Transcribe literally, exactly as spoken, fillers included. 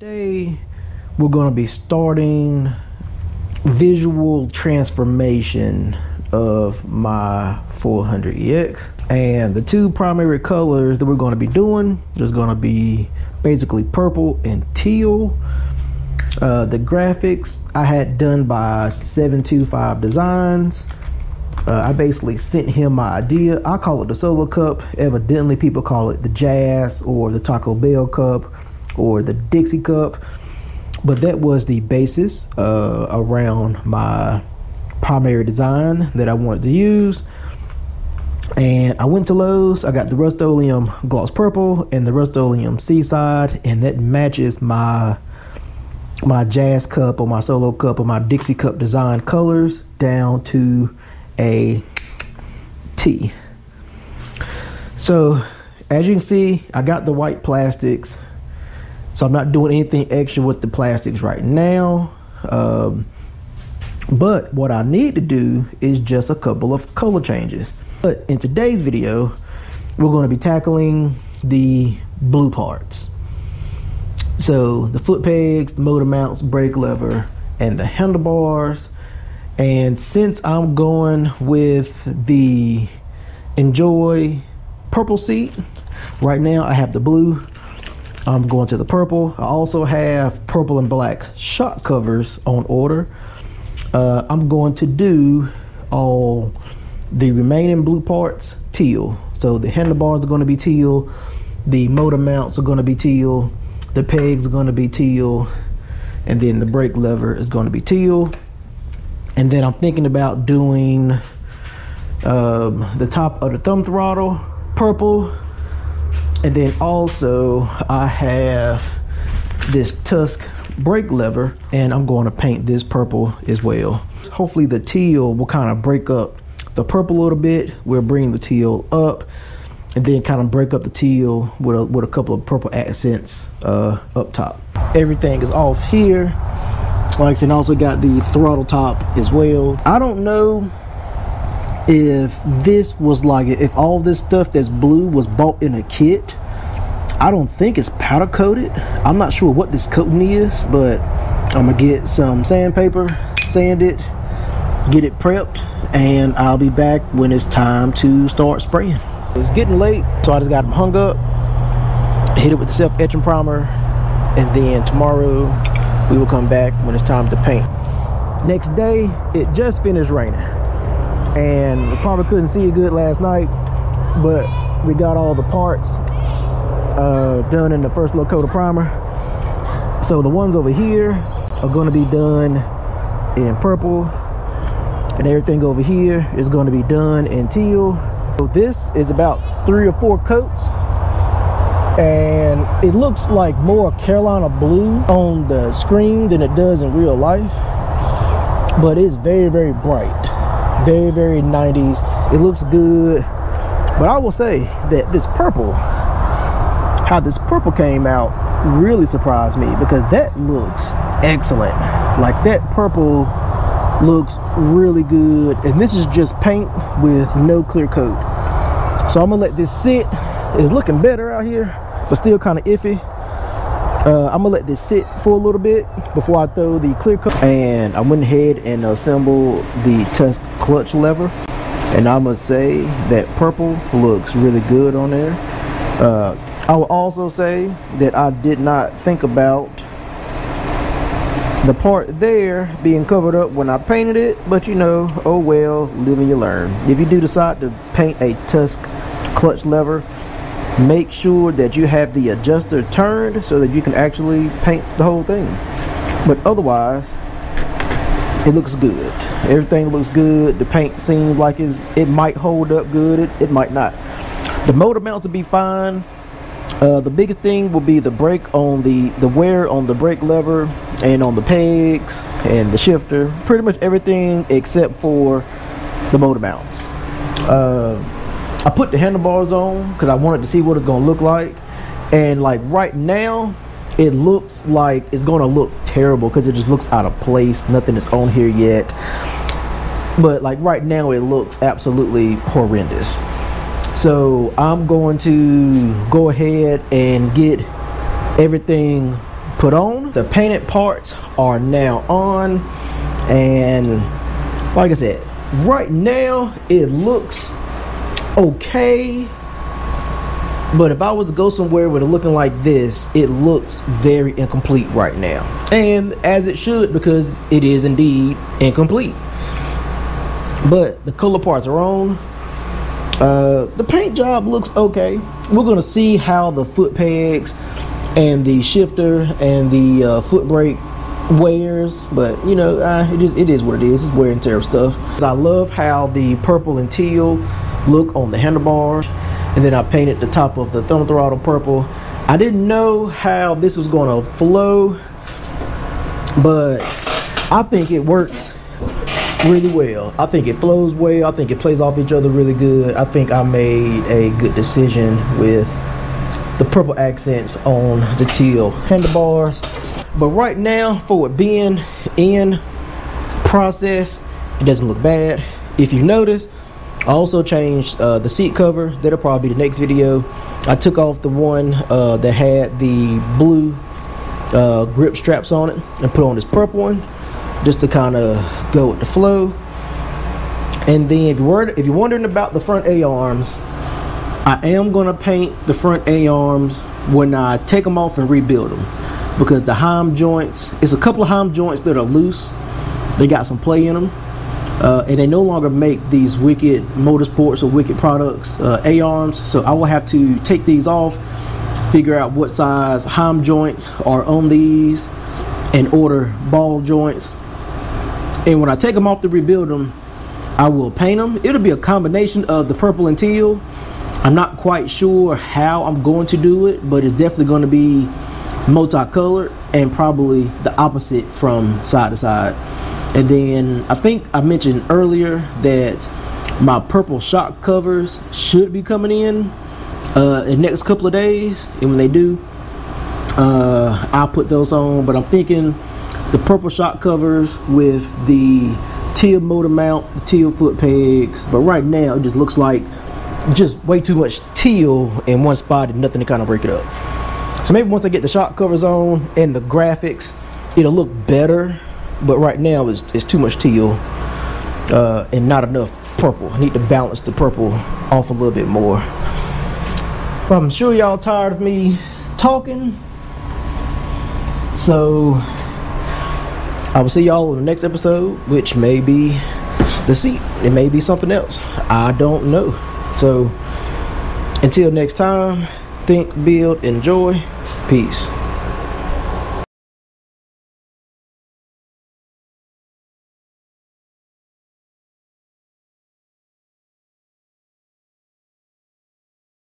Today we're going to be starting visual transformation of my four hundred E X, and the two primary colors that we're going to be doing is going to be basically purple and teal. Uh, the graphics I had done by seven two five designs. Uh, I basically sent him my idea. I call it the Solo Cup. Evidently people call it the Jazz or the Taco Bell Cup or the Dixie Cup, but that was the basis uh, around my primary design that I wanted to use. And I went to Lowe's, I got the Rust-Oleum gloss purple and the Rust-Oleum seaside, and that matches my my Jazz Cup or my Solo Cup or my Dixie Cup design colors down to a T. So as you can see, I got the white plastics, so I'm not doing anything extra with the plastics right now. Um, but what I need to do is just a couple of color changes. But in today's video, we're going to be tackling the blue parts. So the foot pegs, the motor mounts, brake lever, and the handlebars. And since I'm going with the Enjoy purple seat, right now I have the blue. I'm going to the purple. I also have purple and black shock covers on order. Uh, I'm going to do all the remaining blue parts teal. So the handlebars are going to be teal. The motor mounts are going to be teal. The pegs are going to be teal. And then the brake lever is going to be teal. And then I'm thinking about doing um, the top of the thumb throttle purple. And then also I have this Tusk brake lever, and I'm going to paint this purple as well. Hopefully the teal will kind of break up the purple a little bit. We'll bring the teal up and then kind of break up the teal with a, with a couple of purple accents uh, up top. Everything is off here. Like I said, I also got the throttle top as well. I don't know if this was like, if all this stuff that's blue was bought in a kit. I don't think it's powder coated. I'm not sure what this coating is, but I'm gonna get some sandpaper, sand it, get it prepped, and I'll be back when it's time to start spraying. It's getting late, so I just got them hung up, hit it with the self-etching primer, and then tomorrow we will come back when it's time to paint. Next day, it just finished raining, and we probably couldn't see it good last night, but we got all the parts uh, done in the first little coat of primer. So the ones over here are gonna be done in purple, and everything over here is gonna be done in teal. So this is about three or four coats, and it looks like more Carolina blue on the screen than it does in real life, but it's very very bright, very very nineties. It looks good, but I will say that this purple, how this purple came out, really surprised me, because that looks excellent. Like, that purple looks really good, and this is just paint with no clear coat. So I'm gonna let this sit. It's looking better out here, but still kind of iffy. Uh, I'm gonna let this sit for a little bit before I throw the clear coat. And I went ahead and assembled the Tusk clutch lever, and I'm gonna say that purple looks really good on there. Uh, I will also say that I did not think about the part there being covered up when I painted it, but you know, oh well, live and you learn. If you do decide to paint a Tusk clutch lever, make sure that you have the adjuster turned so that you can actually paint the whole thing. But otherwise, it looks good. Everything looks good. The paint seems like it's, it might hold up good. It, it might not. The motor mounts will be fine. Uh, the biggest thing will be the brake on the, the wear on the brake lever and on the pegs and the shifter. Pretty much everything except for the motor mounts. Uh, I put the handlebars on because I wanted to see what it's gonna look like, and like right now it looks like it's gonna look terrible because it just looks out of place. Nothing is on here yet, but like right now it looks absolutely horrendous. So I'm going to go ahead and get everything put on. The painted parts are now on, and like I said, right now it looks okay, but if I was to go somewhere with it looking like this, it looks very incomplete right now, and as it should, because it is indeed incomplete. But the color parts are on. Uh, the paint job looks okay. We're gonna see how the foot pegs and the shifter and the uh, foot brake wears, but you know, uh, it just it is what it is. It's wear and tear stuff. I love how the purple and teal look on the handlebars, and then I painted the top of the Thermal-Throttle purple. I didn't know how this was gonna flow, but I think it works really well. I think it flows well. I think it plays off each other really good. I think I made a good decision with the purple accents on the teal handlebars. But right now, for it being in process, it doesn't look bad. If you notice, I also changed uh, the seat cover. That'll probably be the next video. I took off the one uh, that had the blue uh, grip straps on it and put on this purple one, just to kind of go with the flow. And then if you're, if you're wondering about the front A-arms, I am going to paint the front A-arms when I take them off and rebuild them, because the heim joints, it's a couple of heim joints that are loose. They got some play in them, uh, and they no longer make these Wicked Motorsports or Wicked Products uh, A-arms, so I will have to take these off, figure out what size heim joints are on these, and order ball joints. And when I take them off to rebuild them, I will paint them. It'll be a combination of the purple and teal. I'm not quite sure how I'm going to do it, but it's definitely going to be multicolored and probably the opposite from side to side. And then I think I mentioned earlier that my purple shock covers should be coming in uh, in the next couple of days, and when they do, uh, I'll put those on. But I'm thinking the purple shock covers with the teal motor mount, the teal foot pegs. But right now it just looks like just way too much teal in one spot and nothing to kind of break it up. So maybe once I get the shock covers on and the graphics, it'll look better. But right now it's, it's too much teal uh, and not enough purple. I need to balance the purple off a little bit more. But I'm sure y'all tired of me talking, so I will see y'all in the next episode, which may be the seat. It may be something else. I don't know. So until next time, think, build, enjoy. Peace.